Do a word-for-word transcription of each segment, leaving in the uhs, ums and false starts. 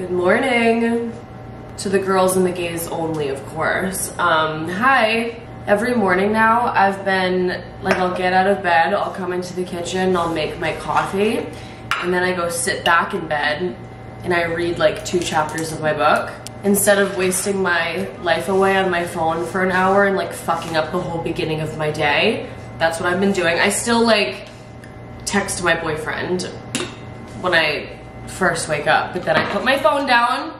Good morning. To the girls and the gays only, of course. Um, hi. Every morning now, I've been, like, I'll get out of bed, I'll come into the kitchen, I'll make my coffee, and then I go sit back in bed, and I read, like, two chapters of my book. Instead of wasting my life away on my phone for an hour and, like, fucking up the whole beginning of my day, that's what I've been doing. I still, like, text my boyfriend when I first wake up, but then I put my phone down,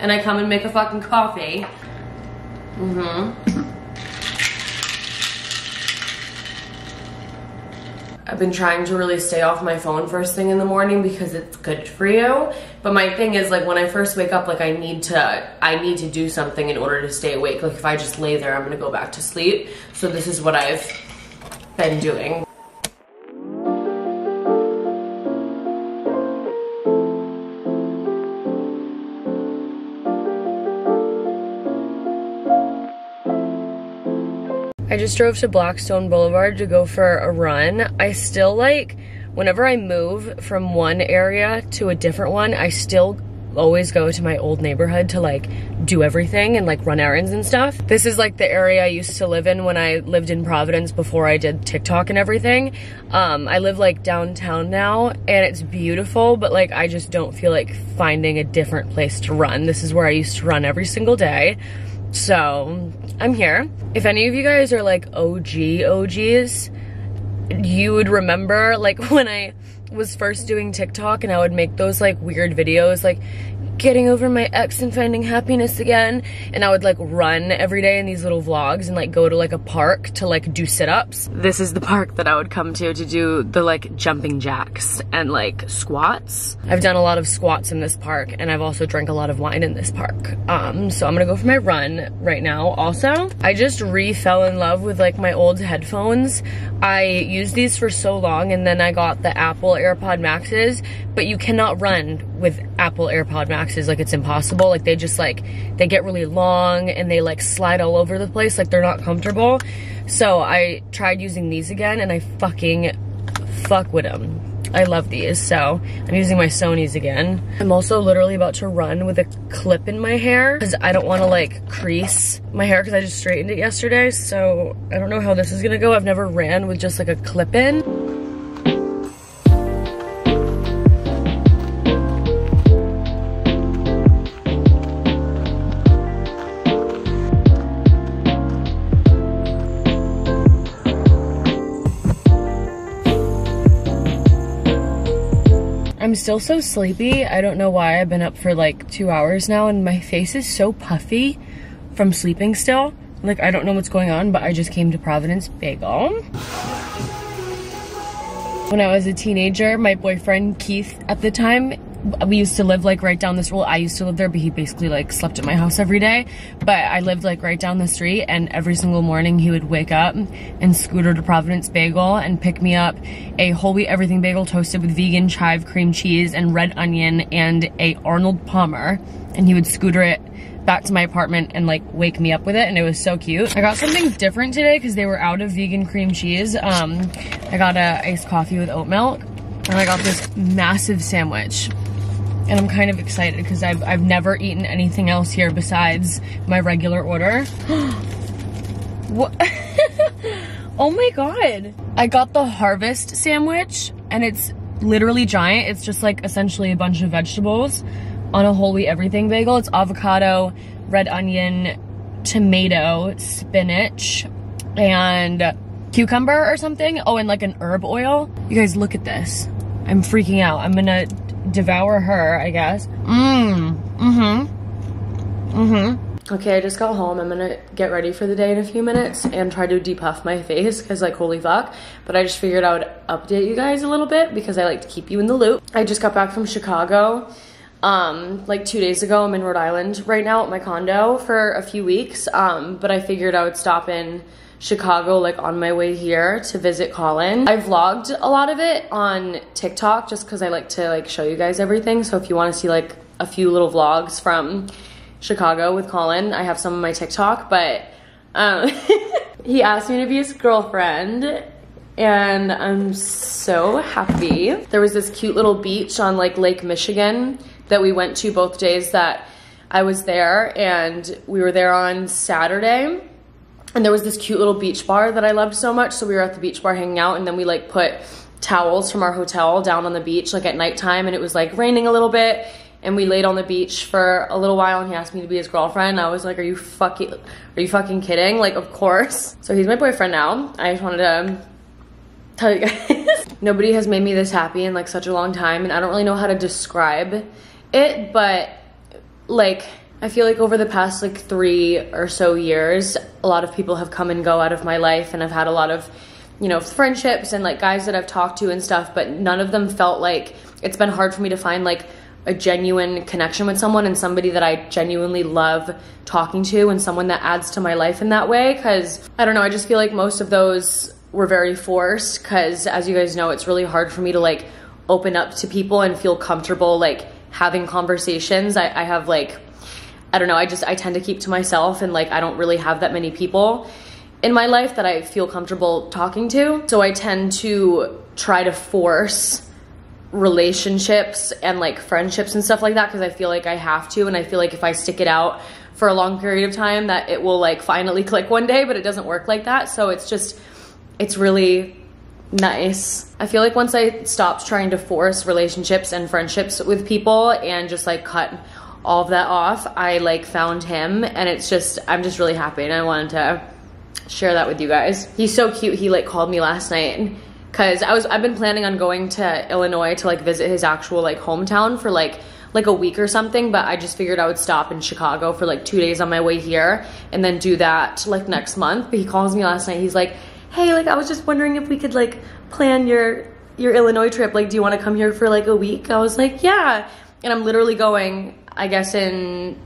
and I come and make a fucking coffee. Mm-hmm. I've been trying to really stay off my phone first thing in the morning because it's good for you. But my thing is, like, when I first wake up, like, I need to, I need to do something in order to stay awake. Like, if I just lay there, I'm gonna go back to sleep. So this is what I've been doing. I just drove to Blackstone Boulevard to go for a run. I still, like, whenever I move from one area to a different one, I still always go to my old neighborhood to, like, do everything and, like, run errands and stuff. This is, like, the area I used to live in when I lived in Providence before I did TikTok and everything. Um, I live, like, downtown now, and it's beautiful, but, like, I just don't feel like finding a different place to run. This is where I used to run every single day. So I'm here. If any of you guys are like O G O Gs, you would remember, like, when I was first doing TikTok and I would make those, like, weird videos, like, getting over my ex and finding happiness again, and I would, like, run every day in these little vlogs and, like, go to, like, a park to, like, do sit-ups. This is the park that I would come to to do the, like, jumping jacks and, like, squats. I've done a lot of squats in this park, and I've also drank a lot of wine in this park. Um, so I'm gonna go for my run right now. Also, I just re-fell in love with, like, my old headphones. I used these for so long, and then I got the Apple AirPod Maxes, but you cannot run with Apple AirPod Maxes. Is like, it's impossible. Like, they just, like, they get really long and they, like, slide all over the place. Like, they're not comfortable. So I tried using these again and I fucking fuck with them. I love these. So I'm using my Sony's again. I'm also literally about to run with a clip in my hair because I don't want to, like, crease my hair because I just straightened it yesterday. So I don't know how this is gonna go. I've never ran with just, like, a clip in. I'm still so sleepy. I don't know why. I've been up for, like, two hours now and my face is so puffy from sleeping still. Like, I don't know what's going on, but I just came to Providence Bagel. When I was a teenager, my boyfriend Keith at the time, we used to live, like, right down this, well, I used to live there, but he basically, like, slept at my house every day. But I lived, like, right down the street, and every single morning he would wake up and scooter to Providence Bagel and pick me up a whole wheat everything bagel toasted with vegan chive cream cheese and red onion and a Arnold Palmer, and he would scooter it back to my apartment and, like, wake me up with it, and it was so cute. I got something different today because they were out of vegan cream cheese. Um, I got a iced coffee with oat milk, and I got this massive sandwich. And I'm kind of excited because I've, I've never eaten anything else here besides my regular order. What? Oh my God. I got the harvest sandwich and it's literally giant. It's just, like, essentially a bunch of vegetables on a whole wheat everything bagel. It's avocado, red onion, tomato, spinach, and cucumber or something. Oh, and, like, an herb oil. You guys, look at this. I'm freaking out. I'm gonna devour her, I guess. Mmm. Mm-hmm. Mm-hmm. Okay, I just got home. I'm gonna get ready for the day in a few minutes and try to depuff my face because, like, holy fuck. But I just figured I would update you guys a little bit because I like to keep you in the loop. I just got back from Chicago, um, like, two days ago. I'm in Rhode Island right now at my condo for a few weeks, um, but I figured I would stop in Chicago, like, on my way here to visit Colin. I vlogged a lot of it on TikTok just because I like to, like, show you guys everything. So if you want to see, like, a few little vlogs from Chicago with Colin, I have some on my TikTok. But um, he asked me to be his girlfriend and I'm so happy. There was this cute little beach on, like, Lake Michigan that we went to both days that I was there, and we were there on Saturday, and there was this cute little beach bar that I loved so much, so we were at the beach bar hanging out, and then we like put towels from our hotel down on the beach like at nighttime, and it was like raining a little bit, and we laid on the beach for a little while, and he asked me to be his girlfriend. I was like, are you fucking, are you fucking kidding? Like, of course. So he's my boyfriend now. I just wanted to tell you guys. Nobody has made me this happy in like such a long time, and I don't really know how to describe it, but like, I feel like over the past like three or so years, a lot of people have come and go out of my life, and I've had a lot of, you know, friendships and like guys that I've talked to and stuff, but none of them felt like, it's been hard for me to find like a genuine connection with someone and somebody that I genuinely love talking to and someone that adds to my life in that way. Cause I don't know, I just feel like most of those were very forced, cause as you guys know, it's really hard for me to like open up to people and feel comfortable like having conversations. I, I have like, I don't know, I just, I tend to keep to myself, and like I don't really have that many people in my life that I feel comfortable talking to. So I tend to try to force relationships and like friendships and stuff like that because I feel like I have to, and I feel like if I stick it out for a long period of time that it will like finally click one day, but it doesn't work like that. So it's just, it's really nice. I feel like once I stopped trying to force relationships and friendships with people and just like cut all of that off, I like found him, and it's just, I'm just really happy, and I wanted to share that with you guys. He's so cute. He like called me last night because I was, I've been planning on going to Illinois to like visit his actual like hometown for like like a week or something, but I just figured I would stop in Chicago for like two days on my way here and then do that like next month. But he calls me last night. He's like, hey, like I was just wondering if we could like plan your your Illinois trip. Like, do you want to come here for like a week? I was like, yeah. And I'm literally going, I guess in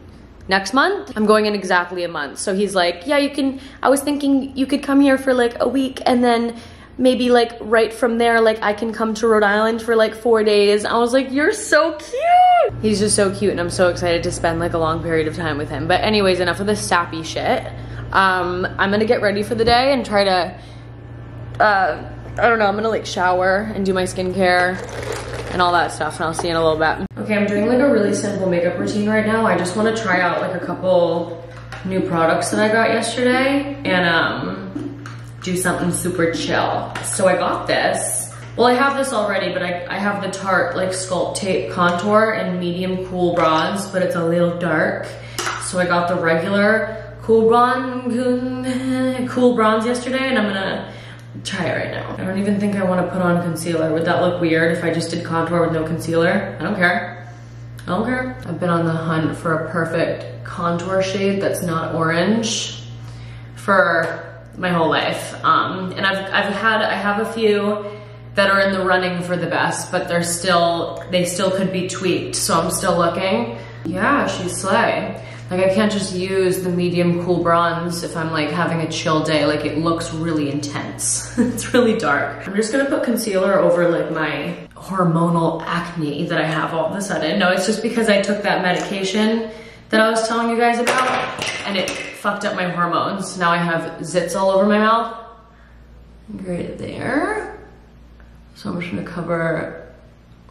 next month. I'm going in exactly a month. So he's like, yeah, you can, I was thinking you could come here for like a week and then maybe like right from there, like I can come to Rhode Island for like four days. I was like, you're so cute. He's just so cute, and I'm so excited to spend like a long period of time with him. But anyways, enough of this sappy shit. Um, I'm gonna get ready for the day and try to, uh, I don't know, I'm gonna like shower and do my skincare and all that stuff, and I'll see you in a little bit. Okay, I'm doing like a really simple makeup routine right now. I just wanna try out like a couple new products that I got yesterday and um, do something super chill. So I got this. Well, I have this already, but I, I have the Tarte like Sculpt Tape Contour and Medium Cool Bronze, but it's a little dark. So I got the regular Cool Bronze, cool bronze yesterday, and I'm gonna try it right now. I don't even think I want to put on concealer. Would that look weird if I just did contour with no concealer? I don't care. I don't care. I've been on the hunt for a perfect contour shade that's not orange for my whole life. Um, and I've, I've had, I have a few that are in the running for the best, but they're still, they still could be tweaked. So I'm still looking. Yeah, she's slay. Like, I can't just use the medium cool bronze if I'm like having a chill day. Like, it looks really intense. It's really dark. I'm just gonna put concealer over like my hormonal acne that I have all of a sudden. No, it's just because I took that medication that I was telling you guys about and it fucked up my hormones. Now I have zits all over my mouth. Right there. So I'm just gonna cover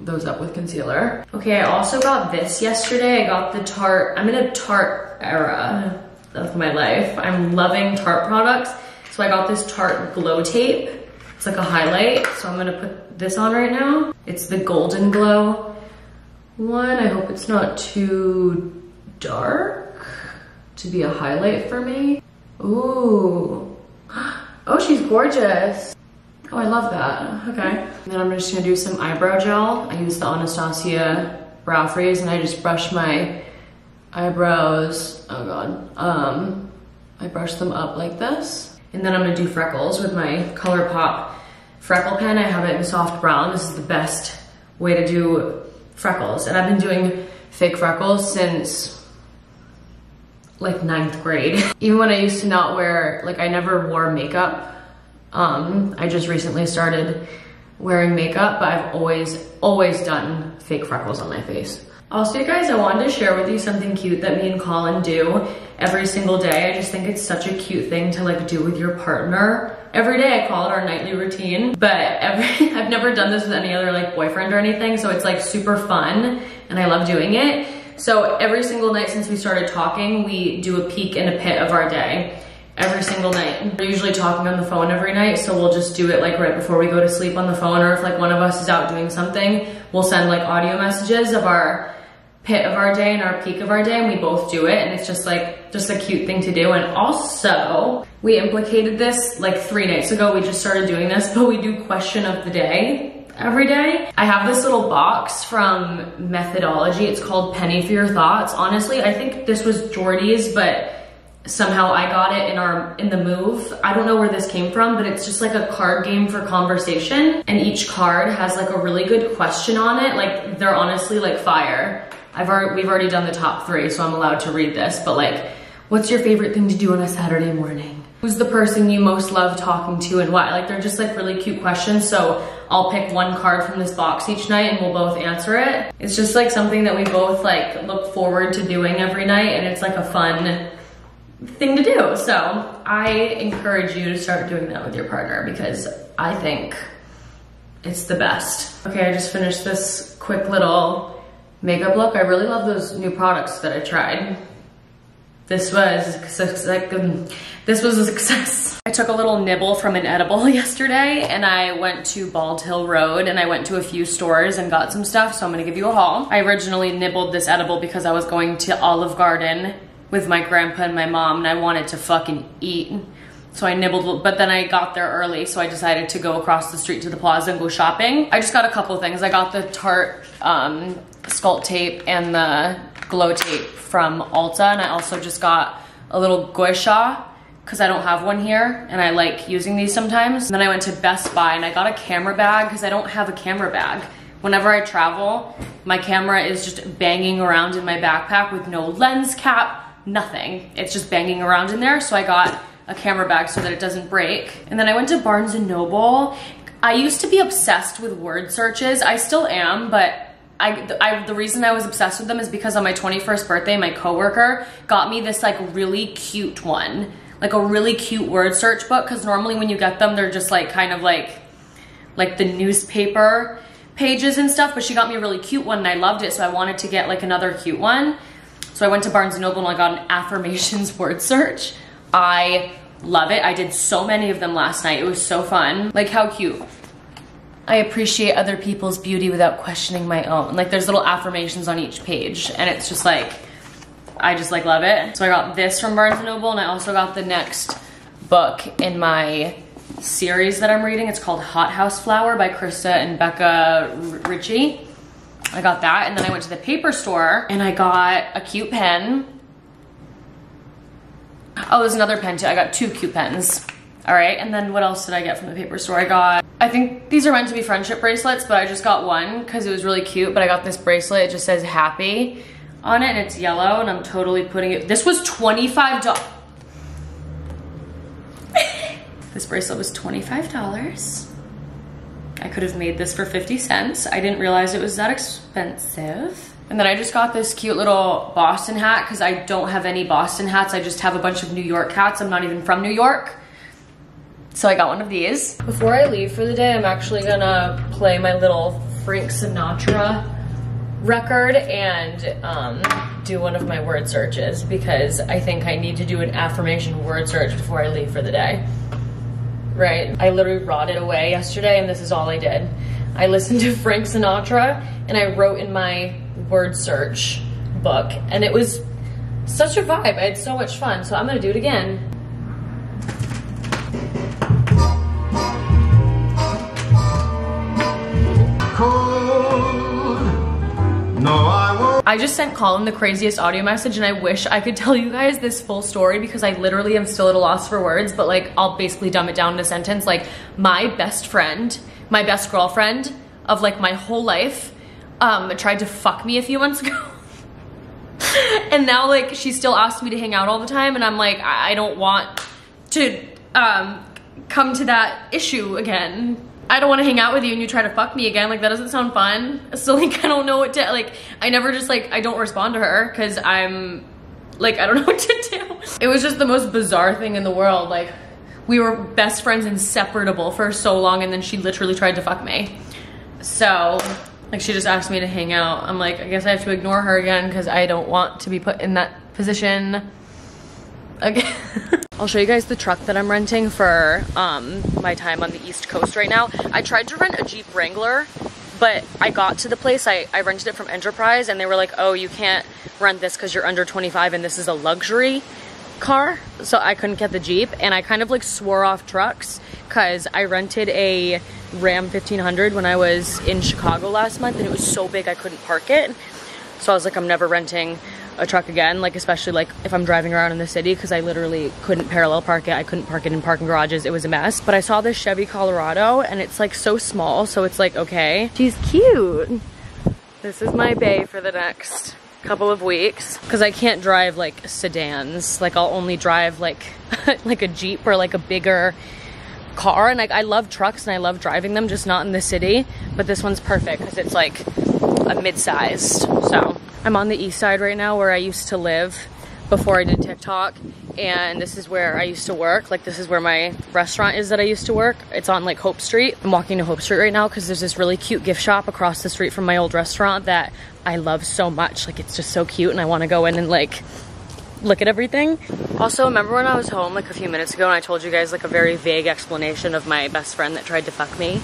those up with concealer. Okay, I also got this yesterday. I got the Tarte, I'm in a Tarte era of my life. I'm loving Tarte products. So I got this Tarte Glow Tape. It's like a highlight. So I'm gonna put this on right now. It's the Golden Glow one. I hope it's not too dark to be a highlight for me. Ooh. Oh, she's gorgeous. Oh, I love that. Okay. And then I'm just gonna do some eyebrow gel. I use the Anastasia Brow Freeze, and I just brush my eyebrows. Oh God. Um, I brush them up like this. And then I'm gonna do freckles with my ColourPop freckle pen. I have it in soft brown. This is the best way to do freckles. And I've been doing fake freckles since like ninth grade. Even when I used to not wear, like I never wore makeup. Um, I just recently started wearing makeup, but I've always, always done fake freckles on my face. Also, you guys, I wanted to share with you something cute that me and Colin do every single day. I just think it's such a cute thing to like do with your partner every day I call it our nightly routine, but every, I've never done this with any other like boyfriend or anything, so it's like super fun and I love doing it. So every single night since we started talking, we do a peek and a pit of our day. Every single night. We're usually talking on the phone every night, so we'll just do it like right before we go to sleep on the phone, or if like one of us is out doing something, we'll send like audio messages of our pit of our day and our peak of our day, and we both do it, and it's just like just a cute thing to do. And also, we implicated this like three nights ago, we just started doing this, but we do question of the day every day. I have this little box from Methodology, it's called Penny for Your Thoughts. Honestly, I think this was Jordy's, but somehow I got it in our in the move. I don't know where this came from, but it's just like a card game for conversation, and each card has like a really good question on it. Like they're honestly like fire. I've already we've already done the top three, so I'm allowed to read this, but like, what's your favorite thing to do on a Saturday morning? Who's the person you most love talking to and why? Like they're just like really cute questions, so I'll pick one card from this box each night and we'll both answer it. It's just like something that we both like look forward to doing every night, and it's like a fun thing to do. So I encourage you to start doing that with your partner because I think it's the best. Okay, I just finished this quick little makeup look. I really love those new products that I tried. This was this was a success. I took a little nibble from an edible yesterday, and I went to Bald Hill Road and I went to a few stores and got some stuff, so I'm gonna give you a haul. I originally nibbled this edible because I was going to Olive Garden with my grandpa and my mom, and I wanted to fucking eat. So I nibbled, but then I got there early, so I decided to go across the street to the plaza and go shopping. I just got a couple things. I got the Tarte um, sculpt tape and the glow tape from Ulta, and I also just got a little guisha, because I don't have one here, and I like using these sometimes. And then I went to Best Buy, and I got a camera bag, because I don't have a camera bag. Whenever I travel, my camera is just banging around in my backpack with no lens cap, nothing. It's just banging around in there, so I got a camera bag so that it doesn't break. And then I went to Barnes and Noble. I used to be obsessed with word searches. I still am, but I, I the reason I was obsessed with them is because on my twenty-first birthday, my coworker got me this like really cute one, like a really cute word search book, because normally when you get them, they're just like kind of like like the newspaper pages and stuff, but she got me a really cute one and I loved it, so I wanted to get like another cute one. So I went to Barnes and Noble and I got an affirmations word search. I love it. I did so many of them last night. It was so fun. Like, how cute. I appreciate other people's beauty without questioning my own. Like, there's little affirmations on each page, and it's just like, I just like love it. So I got this from Barnes and Noble, and I also got the next book in my series that I'm reading. It's called Hothouse Flower by Krista and Becca Ritchie. I got that, and then I went to the paper store and I got a cute pen. Oh, there's another pen too. I got two cute pens. All right, and then what else did I get from the paper store? I got, I think these are meant to be friendship bracelets, but I just got one because it was really cute, but I got this bracelet. It just says happy on it, and it's yellow, and I'm totally putting it, this was twenty-five dollars. This bracelet was twenty-five dollars. I could have made this for fifty cents. I didn't realize it was that expensive. And then I just got this cute little Boston hat because I don't have any Boston hats. I just have a bunch of New York hats. I'm not even from New York. So I got one of these. Before I leave for the day, I'm actually gonna play my little Frank Sinatra record and um, do one of my word searches because I think I need to do an affirmation word search before I leave for the day. Right. I literally rotted away yesterday, and this is all I did. I listened to Frank Sinatra and I wrote in my word search book, and it was such a vibe. I had so much fun, so I'm gonna do it again. Cold. No, I won't. I just sent Colin the craziest audio message, and I wish I could tell you guys this full story because I literally am still at a loss for words, but like I'll basically dumb it down in a sentence. Like, my best friend, my best girlfriend of like my whole life um, tried to fuck me a few months ago. And now like she still asks me to hang out all the time, and I'm like, I, I don't want to um, come to that issue again. I don't want to hang out with you and you try to fuck me again. Like, that doesn't sound fun. So like, I don't know what to, like, I never just like, I don't respond to her because I'm like, I don't know what to do. It was just the most bizarre thing in the world. Like, we were best friends, inseparable for so long, and then she literally tried to fuck me. So, like, she just asked me to hang out. I'm like, I guess I have to ignore her again because I don't want to be put in that position again. I'll show you guys the truck that I'm renting for um, my time on the East Coast right now. I tried to rent a Jeep Wrangler, but I got to the place, I, I rented it from Enterprise, and they were like, oh, you can't rent this because you're under twenty-five and this is a luxury car. So I couldn't get the Jeep, and I kind of like swore off trucks because I rented a Ram fifteen hundred when I was in Chicago last month, and it was so big I couldn't park it. So I was like, I'm never renting a truck again, like especially like if I'm driving around in the city, because I literally couldn't parallel park it. I couldn't park it in parking garages. It was a mess. But I saw this Chevy Colorado, and it's like so small, so it's like, okay, she's cute. This is my bae for the next couple of weeks, because I can't drive like sedans. Like, I'll only drive like like a Jeep or like a bigger car. And like, I love trucks and I love driving them, just not in the city. But this one's perfect because it's like a mid-sized. So I'm on the east side right now, where I used to live before I did TikTok, and this is where I used to work. Like, this is where my restaurant is that I used to work. It's on like Hope Street. I'm walking to Hope Street right now because there's this really cute gift shop across the street from my old restaurant that I love so much. Like, it's just so cute, and I want to go in and like look at everything. Also, remember when I was home like a few minutes ago and I told you guys like a very vague explanation of my best friend that tried to fuck me?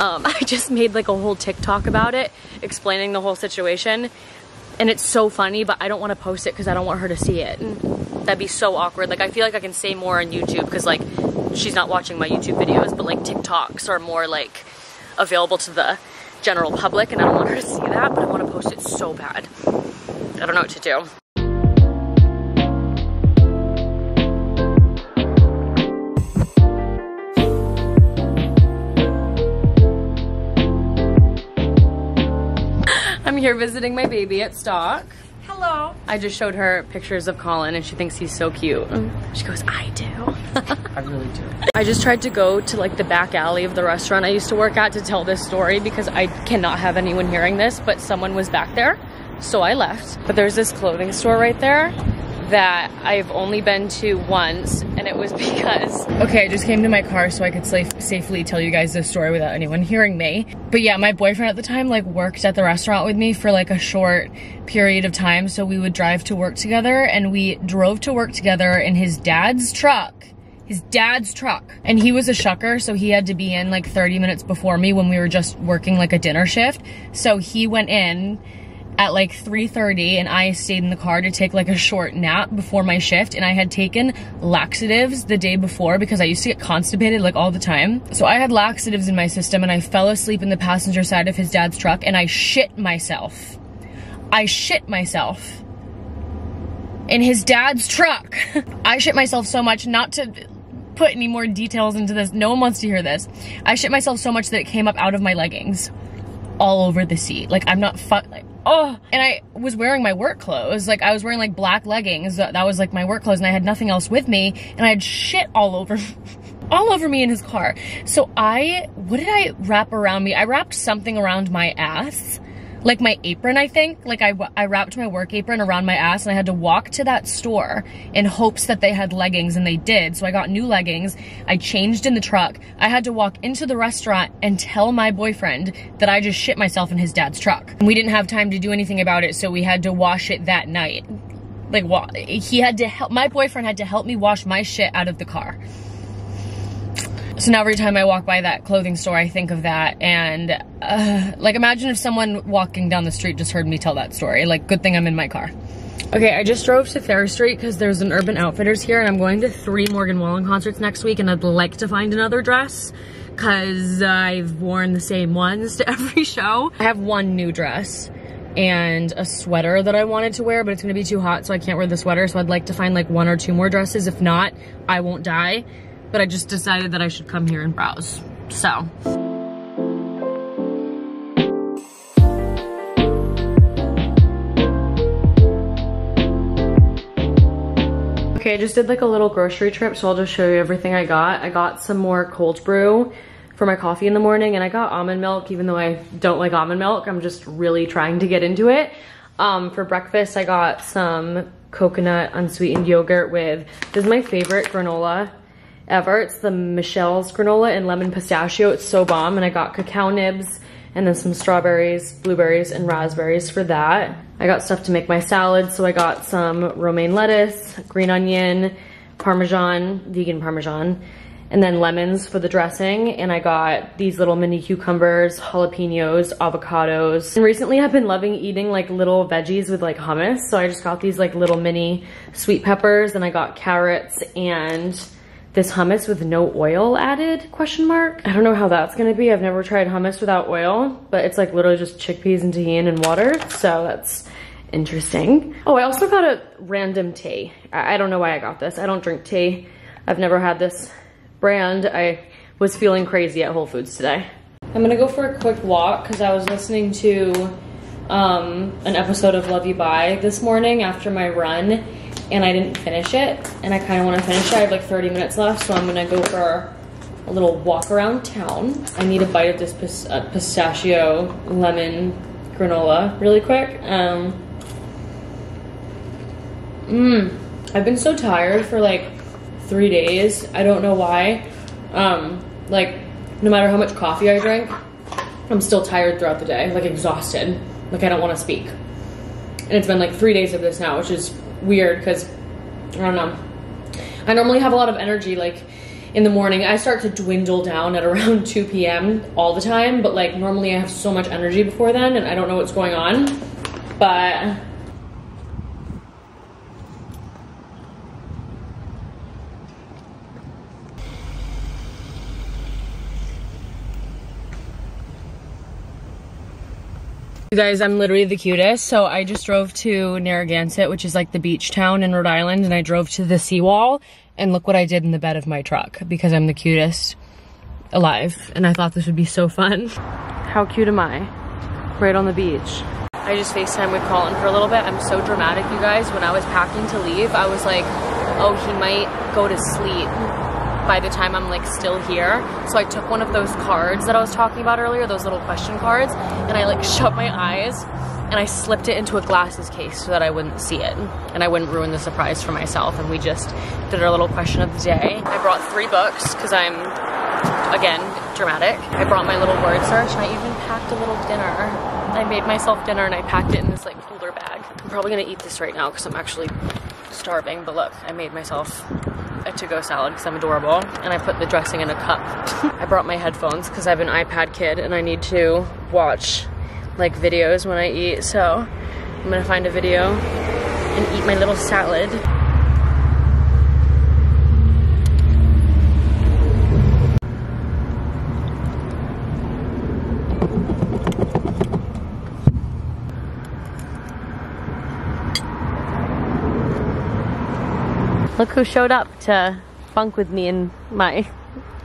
Um, I just made like a whole TikTok about it, explaining the whole situation. And it's so funny, but I don't want to post it because I don't want her to see it. That'd be so awkward. Like, I feel like I can say more on YouTube because, like, she's not watching my YouTube videos, but, like, TikToks are more, like, available to the general public, and I don't want her to see that, but I want to post it so bad. I don't know what to do. I'm here visiting my baby at stock. Hello. I just showed her pictures of Colin, and she thinks he's so cute. She goes, I do. I really do. I just tried to go to like the back alley of the restaurant I used to work at to tell this story because I cannot have anyone hearing this, but someone was back there, so I left. But there's this clothing store right there that I've only been to once, and it was because... Okay, I just came to my car so I could safe safely tell you guys this story without anyone hearing me. But yeah, my boyfriend at the time like worked at the restaurant with me for like a short period of time, so we would drive to work together, and we drove to work together in his dad's truck. His dad's truck. And he was a shucker, so he had to be in like thirty minutes before me when we were just working like a dinner shift. So he went in at like three thirty, and I stayed in the car to take like a short nap before my shift, and I had taken laxatives the day before because I used to get constipated like all the time. So I had laxatives in my system, and I fell asleep in the passenger side of his dad's truck, and I shit myself. I shit myself. In his dad's truck. I shit myself so much, not to put any more details into this, no one wants to hear this. I shit myself so much that it came up out of my leggings. All over the seat. Like, I'm not fuck- like, oh, and I was wearing my work clothes. Like, I was wearing like black leggings. That was like my work clothes, and I had nothing else with me, and I had shit all over, all over me in his car. So I, what did I wrap around me? I wrapped something around my ass, like my apron, I think. Like I, I wrapped my work apron around my ass, and I had to walk to that store in hopes that they had leggings, and they did. So I got new leggings. I changed in the truck. I had to walk into the restaurant and tell my boyfriend that I just shit myself in his dad's truck. We didn't have time to do anything about it, so we had to wash it that night. Like, he had to help, my boyfriend had to help me wash my shit out of the car. So now every time I walk by that clothing store, I think of that, and uh, like, imagine if someone walking down the street just heard me tell that story. Like, good thing I'm in my car. Okay, I just drove to Thayer Street because there's an Urban Outfitters here, and I'm going to three Morgan Wallen concerts next week, and I'd like to find another dress because I've worn the same ones to every show. I have one new dress and a sweater that I wanted to wear, but it's gonna be too hot, so I can't wear the sweater, so I'd like to find like one or two more dresses. If not, I won't die. But I just decided that I should come here and browse, so. Okay, I just did like a little grocery trip, so I'll just show you everything I got. I got some more cold brew for my coffee in the morning, and I got almond milk, even though I don't like almond milk. I'm just really trying to get into it. Um, for breakfast, I got some coconut unsweetened yogurt with, this is my favorite granola. ever. It's the Michelle's granola and lemon pistachio. It's so bomb. And I got cacao nibs and then some strawberries, blueberries, and raspberries for that. I got stuff to make my salad. So I got some romaine lettuce, green onion, Parmesan, vegan Parmesan, and then lemons for the dressing. And I got these little mini cucumbers, jalapenos, avocados. And recently I've been loving eating like little veggies with like hummus. So I just got these like little mini sweet peppers, and I got carrots and this hummus with no oil added, question mark. I don't know how that's gonna be. I've never tried hummus without oil, but it's like literally just chickpeas and tahini and water. So that's interesting. Oh, I also got a random tea. I, I don't know why I got this. I don't drink tea. I've never had this brand. I was feeling crazy at Whole Foods today. I'm gonna go for a quick walk because I was listening to um, an episode of Love You Bye this morning after my run, and I didn't finish it, and I kind of want to finish it. I have like thirty minutes left, so I'm gonna go for a little walk around town. I need a bite of this pist uh, pistachio lemon granola really quick. Um, Mmm, I've been so tired for like three days. I don't know why. Um, like no matter how much coffee I drink, I'm still tired throughout the day, like exhausted. Like I don't want to speak. And it's been like three days of this now, which is weird because I don't know. I normally have a lot of energy like in the morning. I start to dwindle down at around two P M all the time, but like normally I have so much energy before then, and I don't know what's going on, but you guys, I'm literally the cutest. So I just drove to Narragansett, which is like the beach town in Rhode Island, and I drove to the seawall, and look what I did in the bed of my truck because I'm the cutest alive, and I thought this would be so fun. How cute am I? Right on the beach. I just FaceTime with Colin for a little bit. I'm so dramatic, you guys. When I was packing to leave, I was like, oh, he might go to sleep by the time I'm like still here. So I took one of those cards that I was talking about earlier, those little question cards, and I like shut my eyes and I slipped it into a glasses case so that I wouldn't see it and I wouldn't ruin the surprise for myself. And we just did our little question of the day. I brought three books because I'm, again, dramatic. I brought my little word search, and I even packed a little dinner. I made myself dinner and I packed it in this like cooler bag. I'm probably gonna eat this right now because I'm actually starving, but look, I made myself a to-go salad because I'm adorable, and I put the dressing in a cup. I brought my headphones because I have an iPad kid and I need to watch like videos when I eat, so I'm gonna find a video and eat my little salad. Look who showed up to bunk with me in my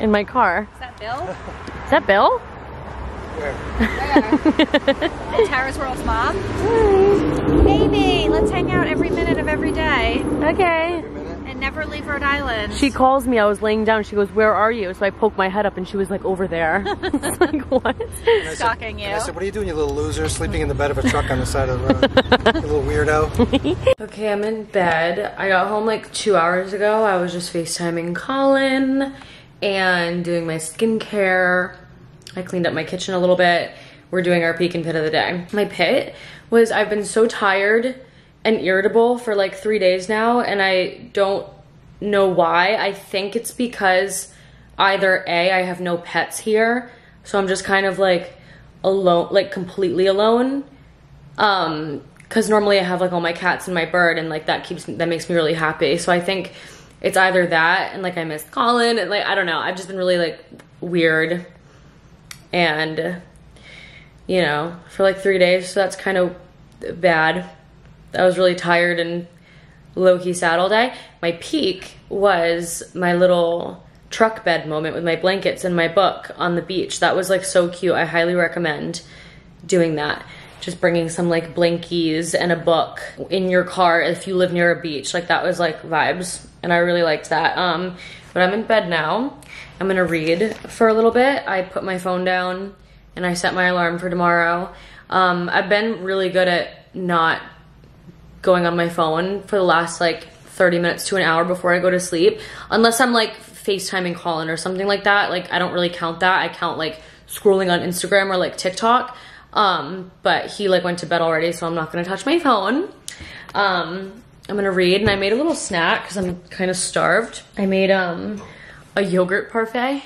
in my car. Is that Bill? Is that Bill? Where? Where? Tara's World's mom. Hi. Baby, let's hang out every minute of every day. Okay. Every minute. And never leave Rhode Island. She calls me. I was laying down. She goes, "Where are you?" So I poked my head up, and she was like, "Over there." It's like, what? Stalking you. I said, "What are you doing, you little loser? Sleeping in the bed of a truck on the side of the road, you little weirdo." Okay, I'm in bed. I got home like two hours ago. I was just FaceTiming Colin and doing my skincare. I cleaned up my kitchen a little bit. We're doing our peak and pit of the day. My pit was, I've been so tired and irritable for like three days now, and I don't know why. I think it's because either A, I have no pets here, so I'm just kind of like alone, like completely alone. Um, cause normally I have like all my cats and my bird, and like that keeps, that makes me really happy. So I think it's either that and like I miss Colin, and like, I don't know. I've just been really like weird. And, you know, for like three days, so that's kind of bad. I was really tired and low-key sad all day. My peak was my little truck bed moment with my blankets and my book on the beach. That was like so cute. I highly recommend doing that. Just bringing some like blankies and a book in your car if you live near a beach. Like that was like vibes, and I really liked that. Um, but I'm in bed now. I'm gonna read for a little bit. I put my phone down and I set my alarm for tomorrow. Um, I've been really good at not going on my phone for the last like thirty minutes to an hour before I go to sleep, unless I'm like FaceTiming Colin or something like that. Like, I don't really count that. I count, like, scrolling on Instagram or, like, TikTok. Um, but he, like, went to bed already, so I'm not going to touch my phone. Um, I'm going to read. And I made a little snack because I'm kind of starved. I made um a yogurt parfait.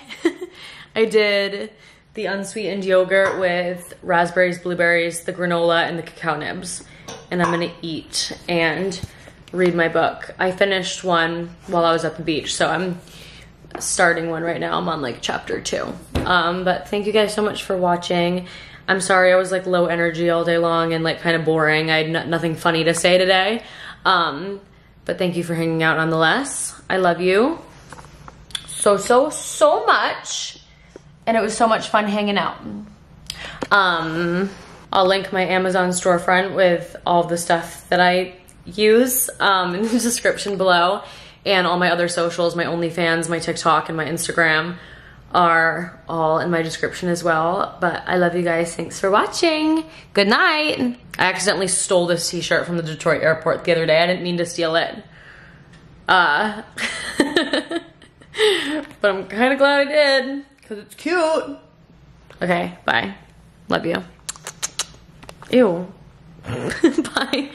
I did the unsweetened yogurt with raspberries, blueberries, the granola, and the cacao nibs. And I'm going to eat and read my book. I finished one while I was at the beach, so I'm starting one right now. I'm on, like, chapter two. Um, but thank you guys so much for watching. I'm sorry I was, like, low energy all day long and, like, kind of boring. I had no- nothing funny to say today. Um, but thank you for hanging out nonetheless. I love you so, so, so much. And it was so much fun hanging out. Um, I'll link my Amazon storefront with all the stuff that I use um, in the description below. And all my other socials, my OnlyFans, my TikTok, and my Instagram are all in my description as well. But I love you guys. Thanks for watching. Good night. I accidentally stole this t-shirt from the Detroit airport the other day. I didn't mean to steal it. Uh, but I'm kind of glad I did. Because it's cute. Okay, bye. Love you. Ew. Bye.